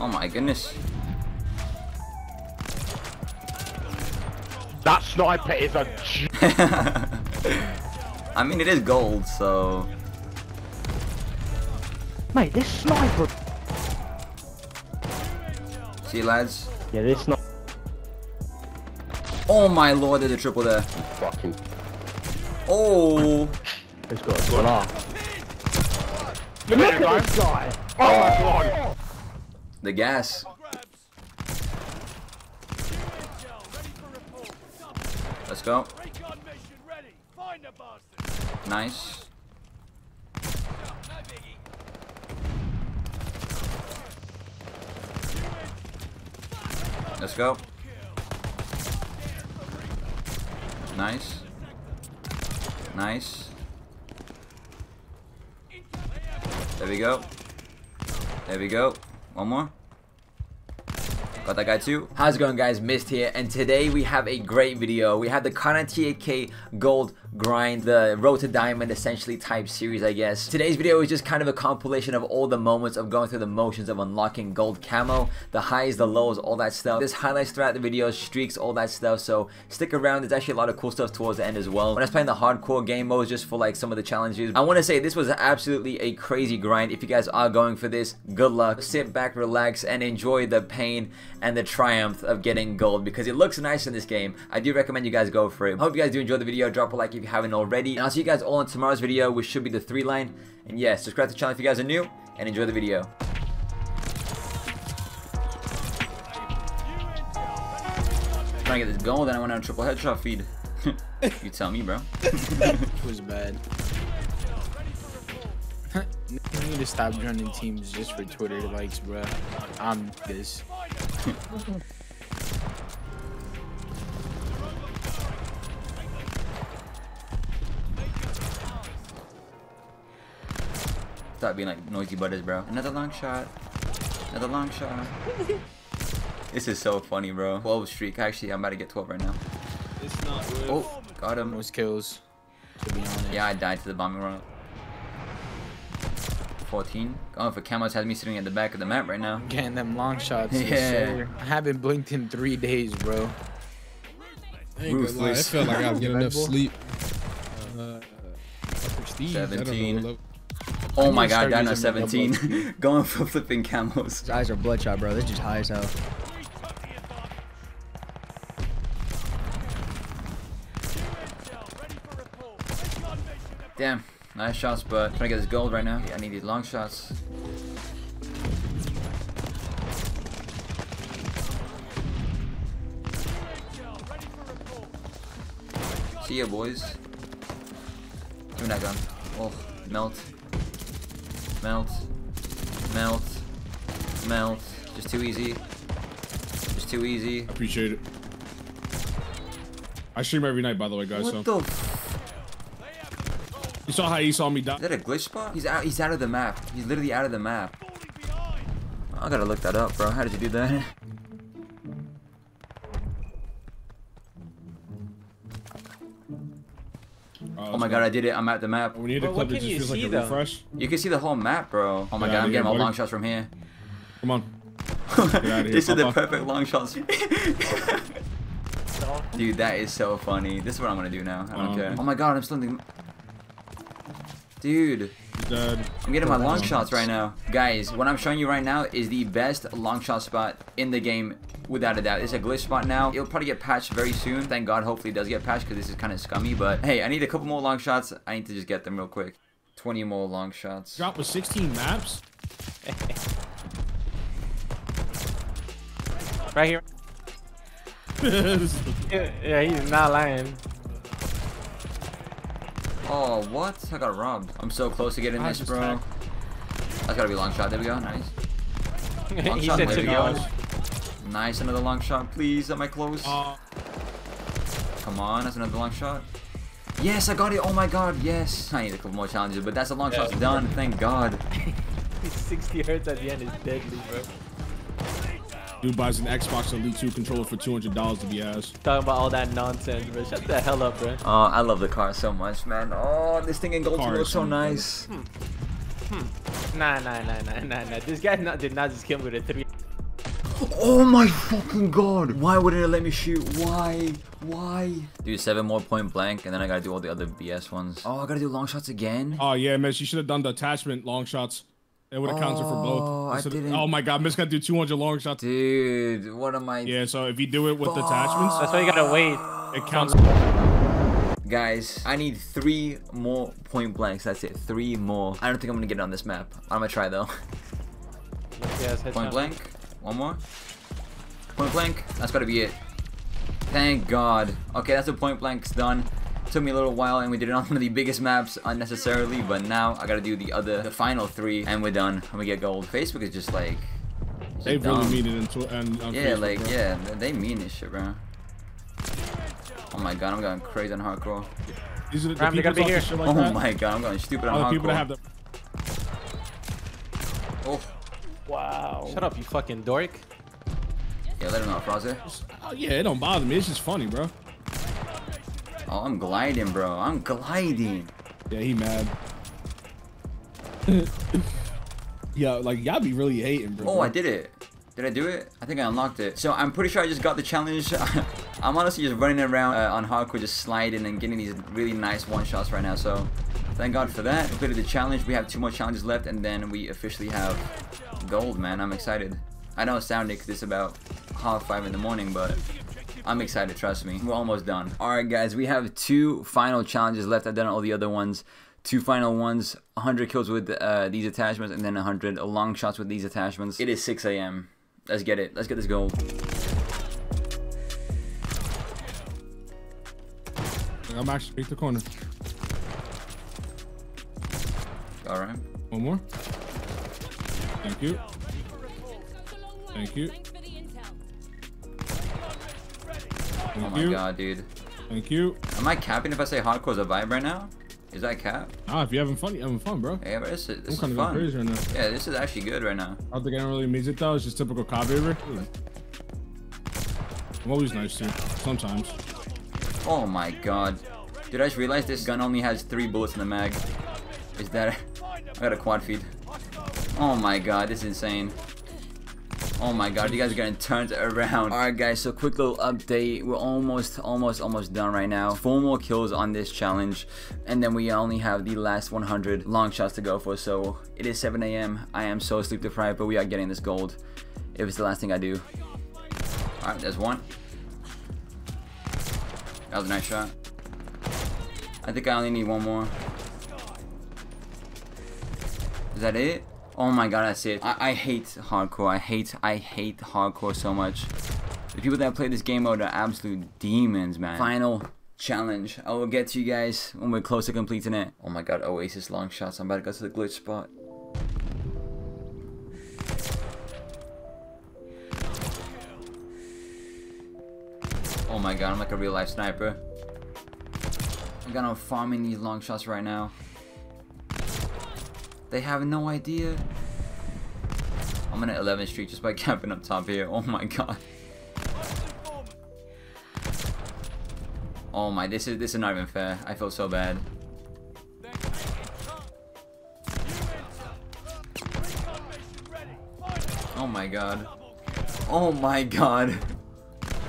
Oh my goodness. That sniper is a G. I mean, it is gold, so... Mate, this sniper... See, lads? Yeah, this sniper... Oh my lord, there's a triple there. Fucking... Oh! It's got a gun. Look at this guy! Oh my lord! The gas. Let's go. Nice. Let's go. Nice. Nice. There we go. There we go. One more. Got that guy too. How's it going, guys? Mizzt here, and today we have a great video. We have the Kar98k gold grind, the road to diamond essentially type series, I guess. Today's video is just kind of a compilation of all the moments of going through the motions of unlocking gold camo, the highs, the lows, all that stuff. There's highlights throughout the videos, streaks, all that stuff, so stick around. There's actually a lot of cool stuff towards the end as well. When I was playing the hardcore game modes just for like some of the challenges, I want to say this was absolutely a crazy grind. If you guys are going for this, good luck. Sit back, relax, and enjoy the pain and the triumph of getting gold, because it looks nice in this game. I do recommend you guys go for it. Hope you guys do enjoy the video. Drop a like if you haven't already, and I'll see you guys all in tomorrow's video, which should be the 3-line. And yeah, subscribe to the channel if you guys are new, and enjoy the video. Trying to get this gold, then I went on a triple headshot feed. You tell me, bro. It was bad. You need to stop joining teams just for Twitter likes, bro. I'm this. Stop being like noisy butters, bro. Another long shot. Another long shot. This is so funny, bro. 12 streak. Actually, I'm about to get 12 right now. It's not worth. Oh, got him. Those kills. To be honest. Yeah, I died to the bombing run. 14. Oh, for cameras has me sitting at the back of the map right now. Getting them long shots. Yeah. I haven't blinked in 3 days, bro. I ain't gonna lie. I feel like I'm getting enough sleep. 17. Oh my god, guy, no 17. Going for flipping camos. His eyes are bloodshot, bro. This is just high as hell. Damn, nice shots, but I'm trying to get this gold right now. Yeah, I need these long shots. See ya, boys. Give me that gun. Oh, melt. Melt, melt, melt. Just too easy. Just too easy. Appreciate it. I stream every night, by the way, guys. What so. The you saw how he saw me die. Is that a glitch spot? He's out of the map. He's literally out of the map. I gotta look that up, bro. How did you do that? Oh my god, I did it. I'm at the map. We need a clip that just feels like a refresh. You can see the whole map, bro. Oh my god, I'm getting all long shots from here. Come on. This is the perfect long shots. Dude, that is so funny. This is what I'm gonna do now. I don't care. Oh my god, I'm slending. Dude. I'm getting my long shots right now. Guys, what I'm showing you right now is the best long shot spot in the game, without a doubt. It's a glitch spot now. It'll probably get patched very soon. Thank God, hopefully it does get patched, because this is kind of scummy. But hey, I need a couple more long shots. I need to just get them real quick. 20 more long shots. Drop with 16 maps? Right here. Yeah, he's not lying. Oh, what? I got robbed. I'm so close to getting this, bro. That's gotta be a long shot. There we go. Nice. Long shot. There we go. Nice. Another long shot, please. Am I close? Come on. That's another long shot. Yes, I got it. Oh my god. Yes. I need a couple more challenges, but that's a long shot's done. Thank god. 60 hertz at the end is deadly, bro. Dude buys an Xbox Elite 2 controller for $200 to be ass. Talking about all that nonsense, bro. Shut the hell up, bro. Oh, I love the car so much, man. Oh, this thing in gold looks so nice. Nah, nah, nah, nah, nah, nah. This guy did not just kill me with a 3. Oh my fucking god. Why wouldn't it let me shoot? Why? Dude, 7 more point blank, and then I gotta do all the other BS ones. Oh, I gotta do long shots again? Oh, yeah, Miz, you should have done the attachment long shots. It would have counted for both. I didn't. Oh my god, Miz gotta do 200 long shots. Dude, what am I... Yeah, so if you do it with the attachments... That's why you gotta wait. It counts... Guys, I need 3 more point blanks. That's it, 3 more. I don't think I'm gonna get it on this map. I'm gonna try, though. Yeah, point blank. One more. Point blank. That's gotta be it. Thank god. Okay, that's the point blank's done. Took me a little while, and we did it on one of the biggest maps unnecessarily, but now I gotta do the final 3, and we're done. And we get gold. Facebook is just like... They really mean it on yeah, Facebook, like, bro. Yeah, they mean this shit, bro. Oh my god, I'm going crazy on hardcore. These are the people that be here. Shit like oh that. My god, I'm going stupid on hardcore. People that have the... Oh. Wow. Shut up, you fucking dork. Yeah, let him know, Frozzy. Oh, yeah, it don't bother me. It's just funny, bro. Oh, I'm gliding, bro. I'm gliding. Yeah, he mad. Yeah, like, y'all be really hating, bro. Oh, I did it. Did I do it? I think I unlocked it. So I'm pretty sure I just got the challenge. I'm honestly just running around on hardcore, just sliding and getting these really nice one-shots right now. So thank god for that. Completed the challenge. We have 2 more challenges left, and then we officially have gold, man. I'm excited. I know it sounded because it's about 5:30 in the morning, but I'm excited, trust me. We're almost done. Alright guys, we have 2 final challenges left. I've done all the other ones. 2 final ones, 100 kills with these attachments, and then 100 long shots with these attachments. It is 6 a.m. Let's get it. Let's get this gold. I'm actually at the corner. All right. One more. Thank you. Thank you. Oh my god, dude. Thank you. Am I capping if I say hardcore's a vibe right now? Is that cap? Ah, if you're having fun, you're having fun, bro. Yeah, but this is fun. Crazy right now. Yeah, this is actually good right now. I don't think anyone really means it though. It's just typical cop behavior. I'm always nice too, sometimes. Oh my god, dude! I just realized this gun only has 3 bullets in the mag. Is that? I got a quad feed. Oh my god, this is insane. Oh my god, you guys are getting turned around. Alright guys, so quick little update. We're almost done right now. 4 more kills on this challenge, and then we only have the last 100 long shots to go for. So it is 7 a.m. I am so sleep deprived, but we are getting this gold. If it's the last thing I do. Alright, there's one. That was a nice shot. I think I only need 1 more. Is that it? Oh my god, that's it. I hate hardcore. I hate hardcore so much. The people that play this game mode are absolute demons, man. Final challenge. I will get to you guys when we're close to completing it. Oh my god, Oasis long shots. I'm about to go to the glitch spot. Oh my god, I'm like a real life sniper. I'm gonna farming these long shots right now. They have no idea. I'm on an 11th Street just by camping up top here. Oh my god. Oh my, this is not even fair. I feel so bad. Oh my god. Oh my god.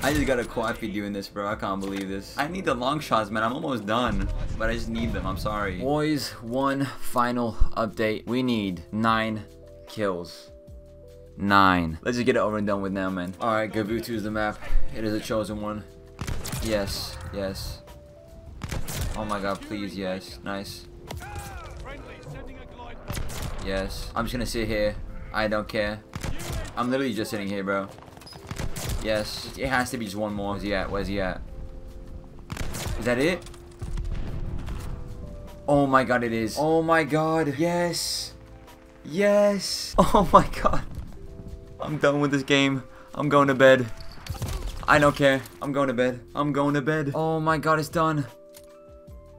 I just got a quaffy doing this, bro. I can't believe this. I need the long shots, man. I'm almost done, but I just need them. I'm sorry. Boys, one final update. We need 9 kills. 9. Let's just get it over and done with now, man. All right, Gavutu is the map. It is a chosen one. Yes, yes. Oh my god, please, yes. Nice. Yes. I'm just gonna sit here. I don't care. I'm literally just sitting here, bro. Yes, it has to be just 1 more. Where's he at? Where's he at? Is that it? Oh my god, it is. Oh my god. Yes. Yes. Oh my god. I'm done with this game. I'm going to bed. I don't care. I'm going to bed. I'm going to bed. Oh my god, it's done.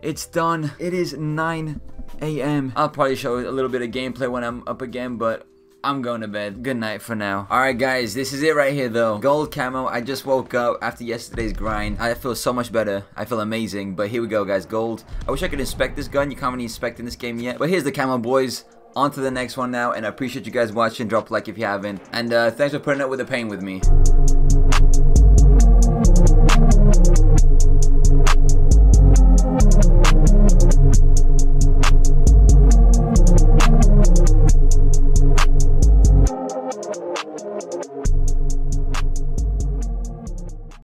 It's done. It is 9 a.m. I'll probably show a little bit of gameplay when I'm up again, but... I'm going to bed. Good night for now. Alright guys, this is it right here though. Gold camo. I just woke up after yesterday's grind. I feel so much better. I feel amazing. But here we go guys. Gold. I wish I could inspect this gun. You can't really inspect in this game yet. But here's the camo, boys. on to the next one now, and I appreciate you guys watching. Drop a like if you haven't, and thanks for putting up with the pain with me.